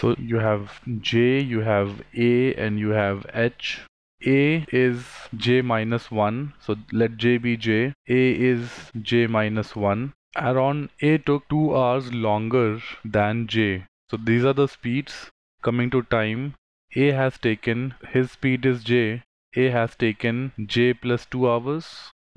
So you have J, you have A, and you have H. A is J minus 1, so let J be J. A is J minus 1. Add on, A took 2 hours longer than J. So these are the speeds. Coming to time, A has taken, his speed is J. A has taken J plus 2 hours.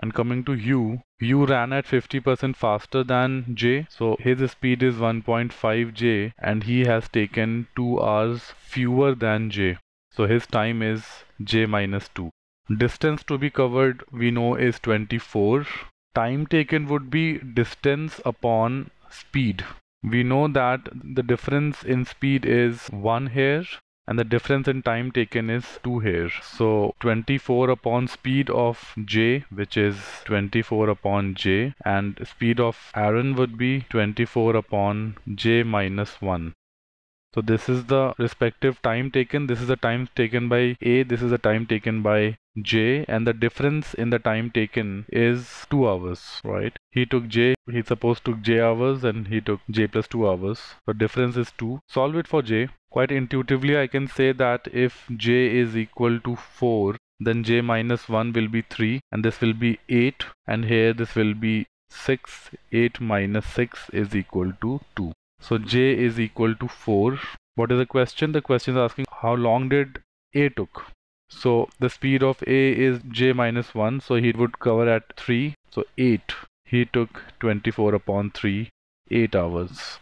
And coming to U, U ran at 50% faster than J, so his speed is 1.5J and he has taken 2 hours fewer than J. So his time is J minus 2. Distance to be covered we know is 24. Time taken would be distance upon speed. We know that the difference in speed is 1 here and the difference in time taken is 2 here. So 24 upon speed of J, which is 24 upon J, and speed of Aaron would be 24 upon J minus 1. So this is the respective time taken. This is the time taken by A, this is the time taken by J, and the difference in the time taken is 2 hours, right? He took J, he supposed took J hours, and he took J plus 2 hours. The difference is 2. Solve it for J. Quite intuitively, I can say that if J is equal to 4, then J minus 1 will be 3, and this will be 8, and here this will be 6. 8 minus 6 is equal to 2. So J is equal to 4. What is the question? The question is asking how long did A took? So the speed of A is J minus 1, so he would cover at 3, so 8. He took 24 upon 3, 8 hours.